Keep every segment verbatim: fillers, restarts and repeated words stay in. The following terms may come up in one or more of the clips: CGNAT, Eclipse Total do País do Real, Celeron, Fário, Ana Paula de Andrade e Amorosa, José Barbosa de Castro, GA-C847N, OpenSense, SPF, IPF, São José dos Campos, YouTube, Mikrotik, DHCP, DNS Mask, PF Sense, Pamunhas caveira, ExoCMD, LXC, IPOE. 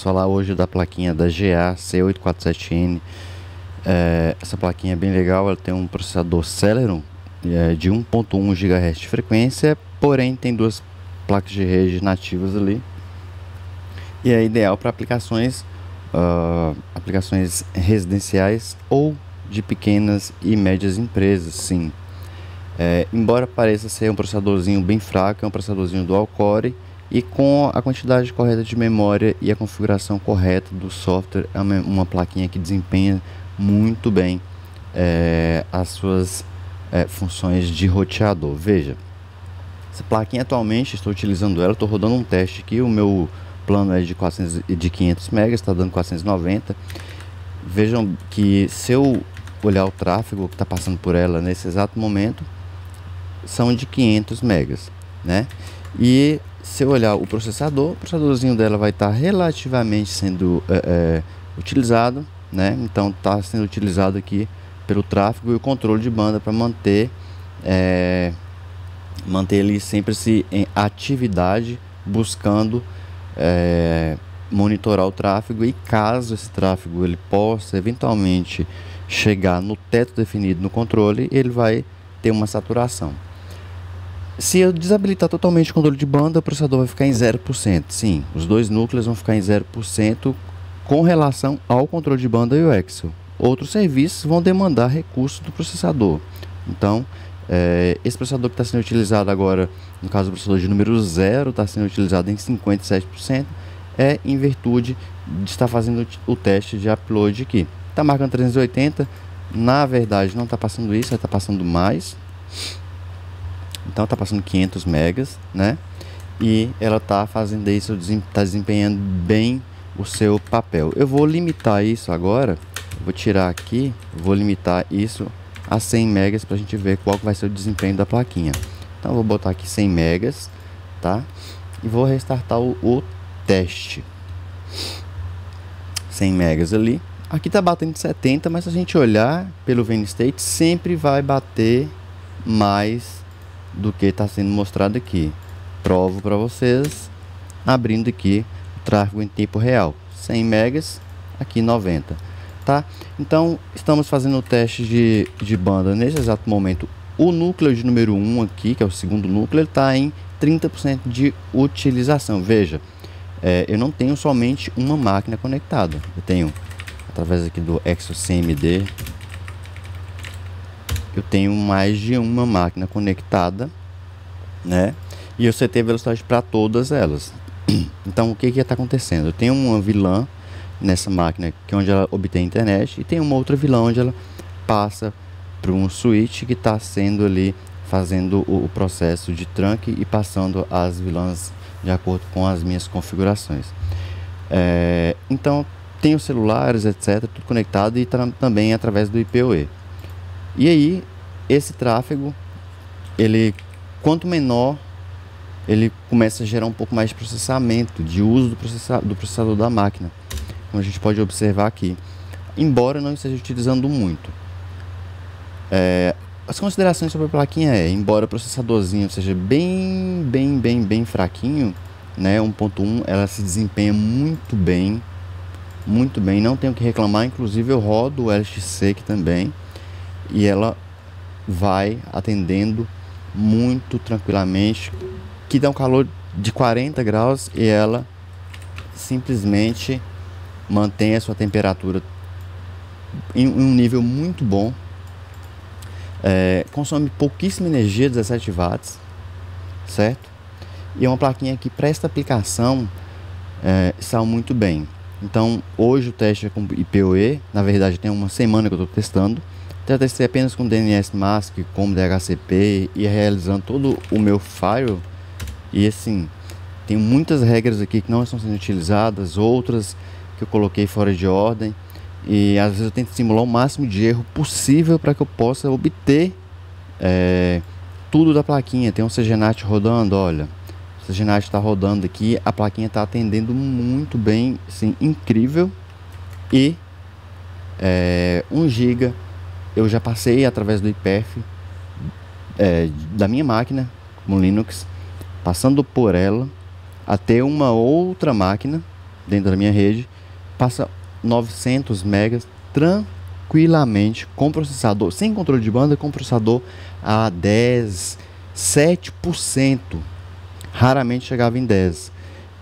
Falar hoje da plaquinha da G A C oito quatro sete N. É, essa plaquinha é bem legal, ela tem um processador Celeron é, de um ponto um gigahertz de frequência, porém tem duas placas de rede nativas ali, e é ideal para aplicações uh, aplicações residenciais ou de pequenas e médias empresas. Sim, é, embora pareça ser um processadorzinho bem fraco, é um processadorzinho dual core, e com a quantidade correta de memória e a configuração correta do software, é uma plaquinha que desempenha muito bem é, as suas é, funções de roteador. Veja, essa plaquinha atualmente, estou utilizando ela, estou rodando um teste aqui, o meu plano é de, quatrocentos, de quinhentos megas, está dando quatrocentos e noventa. Vejam que se eu olhar o tráfego que está passando por ela nesse exato momento, são de quinhentos megas, né? E se eu olhar o processador, o processadorzinho dela vai estar relativamente sendo é, é, utilizado, né? Então está sendo utilizado aqui pelo tráfego e o controle de banda para manter é, manter ele sempre se em atividade, buscando é, monitorar o tráfego, e caso esse tráfego ele possa eventualmente chegar no teto definido no controle, ele vai ter uma saturação. Se eu desabilitar totalmente o controle de banda, o processador vai ficar em zero por cento. Sim, os dois núcleos vão ficar em zero por cento com relação ao controle de banda e o Excel. Outros serviços vão demandar recursos do processador. Então, é, esse processador que está sendo utilizado agora, no caso do processador de número zero, está sendo utilizado em cinquenta e sete por cento, é em virtude de estar fazendo o teste de upload aqui. Está marcando trezentos e oitenta, na verdade não está passando isso, está passando mais. Então está passando quinhentos megas, né? E ela está fazendo isso, está desempenhando bem o seu papel. Eu vou limitar isso agora, vou tirar aqui, vou limitar isso a cem megas para a gente ver qual vai ser o desempenho da plaquinha. Então eu vou botar aqui cem megas, tá? E vou restartar o, o teste. cem megas ali. Aqui está batendo setenta, mas se a gente olhar pelo VNState, sempre vai bater mais do que está sendo mostrado aqui. Provo para vocês abrindo aqui o tráfego em tempo real, cem megas aqui, noventa, tá? Então estamos fazendo o teste de, de banda nesse exato momento. O núcleo de número um aqui, que é o segundo núcleo, ele está em trinta por cento de utilização. Veja, é, eu não tenho somente uma máquina conectada, eu tenho, através aqui do ExoCMD, eu tenho mais de uma máquina conectada, né? E eu setei a velocidade para todas elas. Então o que que está acontecendo? Eu tenho uma vilã nessa máquina, que é onde ela obtém internet, e tem uma outra vilã onde ela passa para um switch que está sendo ali fazendo o, o processo de trunk e passando as vilãs de acordo com as minhas configurações. É, então tenho celulares, etcétera, tudo conectado, e também através do I P O E. E aí, esse tráfego, ele, quanto menor, ele começa a gerar um pouco mais de processamento, de uso do, processa do processador da máquina, como a gente pode observar aqui, embora não esteja utilizando muito. É, as considerações sobre a plaquinha é, embora o processadorzinho seja bem, bem, bem, bem fraquinho, né, um ponto um, ela se desempenha muito bem, muito bem, não tenho o que reclamar, inclusive eu rodo o L X C aqui também, e ela vai atendendo muito tranquilamente. Que dá um calor de quarenta graus e ela simplesmente mantém a sua temperatura em um nível muito bom. É, consome pouquíssima energia, dezessete watts, certo? E é uma plaquinha que para esta aplicação é, saiu muito bem. Então hoje o teste é com I P O E, na verdade tem uma semana que eu estou testando. Já testei apenas com D N S Mask, com D H C P, e realizando todo o meu Fário. E assim, tem muitas regras aqui que não estão sendo utilizadas, outras que eu coloquei fora de ordem. E às vezes eu tento simular o máximo de erro possível para que eu possa obter é, tudo da plaquinha. Tem um C G N A T rodando, olha. O C G N A T está rodando aqui, a plaquinha está atendendo muito bem, assim, incrível. E é, um giga. Eu já passei através do I P F é, da minha máquina, como Linux, passando por ela até uma outra máquina, dentro da minha rede, passa novecentos megas tranquilamente com processador, sem controle de banda, com processador a dez, sete por cento, raramente chegava em dez por cento.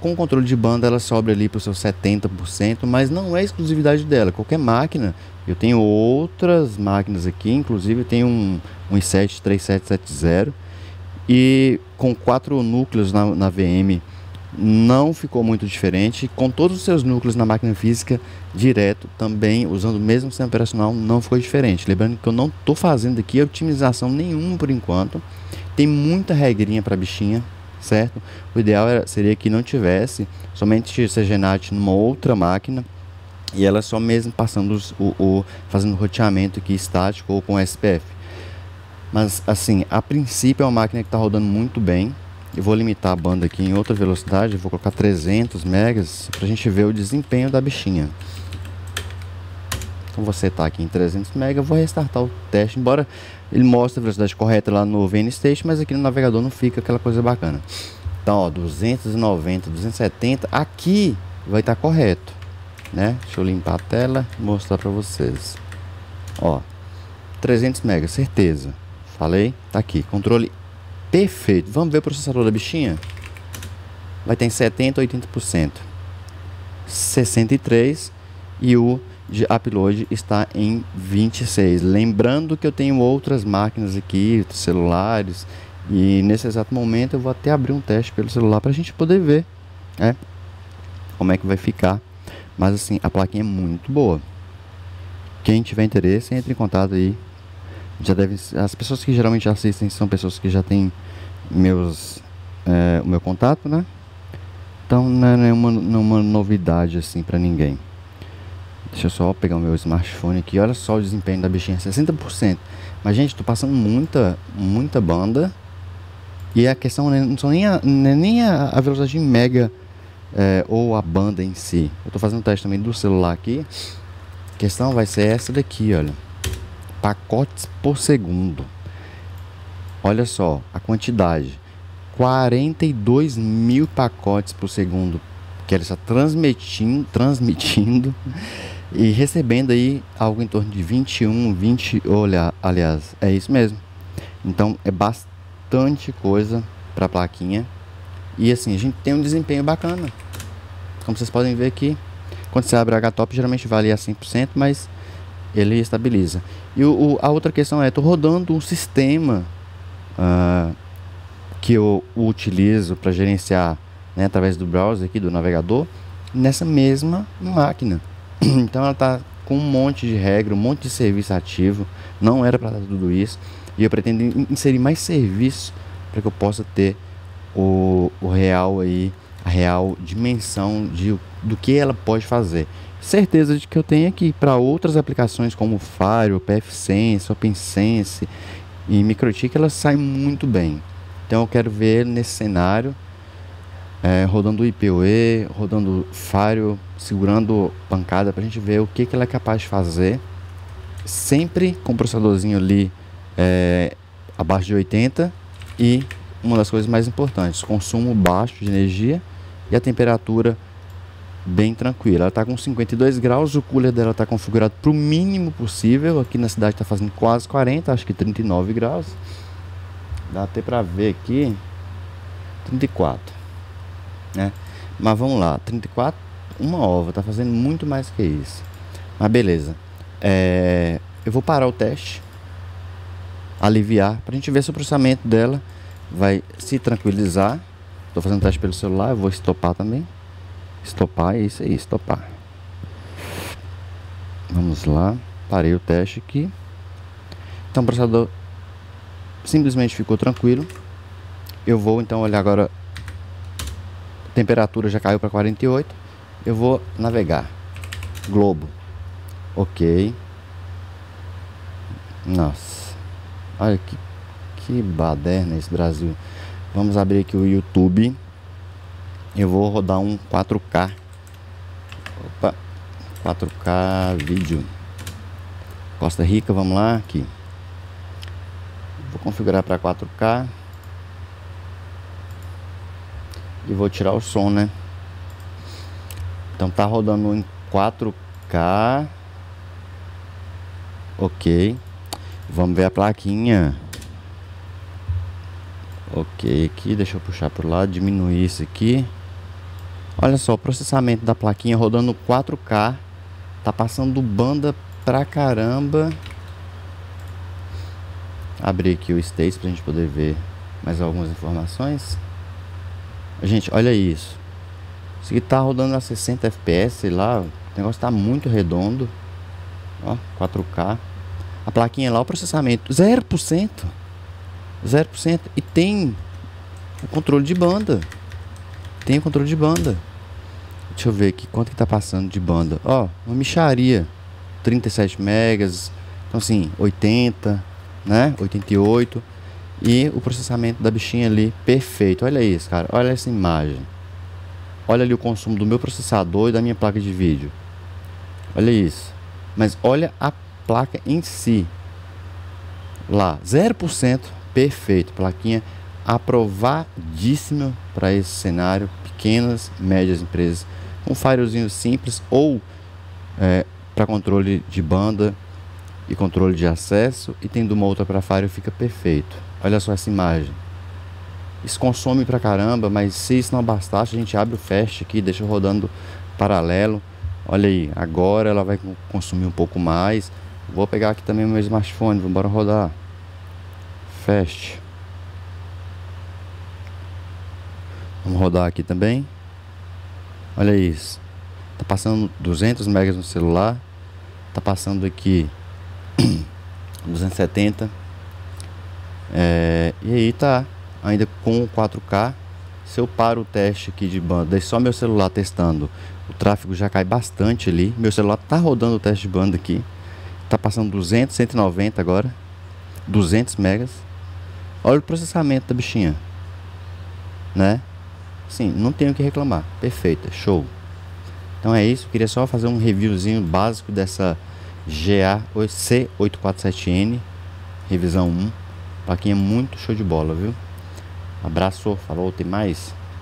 Com controle de banda ela sobe ali para os seus setenta por cento, mas não é exclusividade dela. Qualquer máquina, eu tenho outras máquinas aqui, inclusive eu tenho um, um i sete três sete sete zero e com quatro núcleos na, na V M não ficou muito diferente. Com todos os seus núcleos na máquina física direto também, usando o mesmo sistema operacional, não ficou diferente. Lembrando que eu não estou fazendo aqui otimização nenhuma por enquanto, tem muita regrinha para bichinha, certo? O ideal era, seria que não tivesse, somente C G N A T numa outra máquina e ela só mesmo passando os, o, o fazendo roteamento aqui estático ou com S P F. Mas assim, a princípio é uma máquina que está rodando muito bem. Eu vou limitar a banda aqui em outra velocidade, eu vou colocar trezentos megas para a gente ver o desempenho da bichinha. Então vou setar aqui em trezentos megas, vou restartar o teste, embora ele mostre a velocidade correta lá no VNStation, mas aqui no navegador não fica aquela coisa bacana. Então, ó, duzentos e noventa, duzentos e setenta, aqui vai estar correto, né? Deixa eu limpar a tela e mostrar para vocês. Ó, trezentos megas, certeza. Falei, tá aqui, controle perfeito. Vamos ver o processador da bichinha? Vai ter em setenta, oitenta por cento. sessenta e três por cento e o de upload está em vinte e seis. Lembrando que eu tenho outras máquinas aqui, celulares, e nesse exato momento eu vou até abrir um teste pelo celular para a gente poder ver, né, como é que vai ficar. Mas assim, a plaquinha é muito boa. Quem tiver interesse, entre em contato aí. Já deve, as pessoas que geralmente assistem são pessoas que já têm meus é, o meu contato, né? Então não é nenhuma, nenhuma novidade assim para ninguém. Deixa eu só pegar o meu smartphone aqui. Olha só o desempenho da bichinha, sessenta por cento. Mas gente, tô passando muita, muita banda. E a questão não são nem a, nem a, a velocidade em mega é, ou a banda em si. Eu tô fazendo um teste também do celular aqui. A questão vai ser essa daqui, olha. Pacotes por segundo. Olha só a quantidade. quarenta e dois mil pacotes por segundo que ela está transmitindo, transmitindo e recebendo aí algo em torno de vinte e um, vinte, olha, aliás, é isso mesmo. Então é bastante coisa para a plaquinha e assim, a gente tem um desempenho bacana. Como vocês podem ver aqui, quando você abre a H top, geralmente vale a cem por cento, mas ele estabiliza. E o, a outra questão é, estou rodando um sistema uh, que eu utilizo para gerenciar, né, através do browser aqui, do navegador, nessa mesma máquina. Então ela está com um monte de regra, um monte de serviço ativo. Não era para tudo isso. E eu pretendo inserir mais serviço para que eu possa ter o, o real aí, a real dimensão de, do que ela pode fazer. Certeza de que eu tenho aqui para outras aplicações como Fário, P F Sense, OpenSense e Mikrotik, ela sai muito bem. Então eu quero ver nesse cenário. É, rodando o I P O E, rodando Fário, segurando pancada para a gente ver o que, que ela é capaz de fazer, sempre com o processadorzinho ali é, abaixo de oitenta, e uma das coisas mais importantes, consumo baixo de energia e a temperatura bem tranquila. Ela está com cinquenta e dois graus, o cooler dela está configurado para o mínimo possível, aqui na cidade está fazendo quase quarenta, acho que trinta e nove graus, dá até para ver aqui, trinta e quatro. Né? Mas vamos lá, trinta e quatro, uma ova, tá fazendo muito mais que isso. Mas beleza, é, eu vou parar o teste, aliviar, pra gente ver se o processamento dela vai se tranquilizar. Tô fazendo teste pelo celular, eu vou estopar também. Estopar, é isso aí, estopar. Vamos lá, parei o teste aqui. Então o processador simplesmente ficou tranquilo. Eu vou então olhar agora. Temperatura já caiu para quarenta e oito. Eu vou navegar. Globo. Ok. Nossa. Olha que, que baderna esse Brasil. Vamos abrir aqui o YouTube. Eu vou rodar um quatro K. Opa. quatro K vídeo. Costa Rica, vamos lá. Aqui. Vou configurar para quatro K. E vou tirar o som, né? Então tá rodando em quatro K. Ok. Vamos ver a plaquinha. Ok, aqui deixa eu puxar para o lado, diminuir isso aqui. Olha só, o processamento da plaquinha rodando quatro K. Tá passando banda pra caramba. Abrir aqui o States pra gente poder ver mais algumas informações. Gente, olha isso. Isso aqui tá rodando a sessenta F P S, sei lá. O negócio tá muito redondo. Ó, quatro K. A plaquinha lá, o processamento zero por cento. zero por cento. E tem o controle de banda. Tem o controle de banda. Deixa eu ver aqui quanto que tá passando de banda. Ó, uma mixaria. trinta e sete megas. Então assim, oitenta, né? oitenta e oito. E o processamento da bichinha ali, perfeito. Olha isso, cara. Olha essa imagem. Olha ali o consumo do meu processador e da minha placa de vídeo. Olha isso. Mas olha a placa em si. Lá, zero por cento. Perfeito. Plaquinha aprovadíssima para esse cenário. Pequenas, médias empresas. Um firewallzinho simples ou é, para controle de banda e controle de acesso. E tendo uma outra para firewall fica perfeito. Olha só essa imagem. Isso consome pra caramba, mas se isso não bastasse, a gente abre o fast aqui, deixa rodando paralelo. Olha aí, agora ela vai consumir um pouco mais. Vou pegar aqui também o meu smartphone, vamos embora rodar. Fast. Vamos rodar aqui também. Olha isso. Tá passando duzentos megas no celular. Tá passando aqui duzentos e setenta. É, e aí tá. Ainda com quatro K. Se eu paro o teste aqui de banda e só meu celular testando, o tráfego já cai bastante ali. Meu celular tá rodando o teste de banda aqui. Tá passando duzentos, cento e noventa agora. duzentos megas. Olha o processamento da bichinha. Né? Sim, não tenho o que reclamar. Perfeita, show. Então é isso, eu queria só fazer um reviewzinho básico dessa G A C oito quatro sete N. Revisão um. Plaquinha muito show de bola, viu? Abraço, falou, tem mais?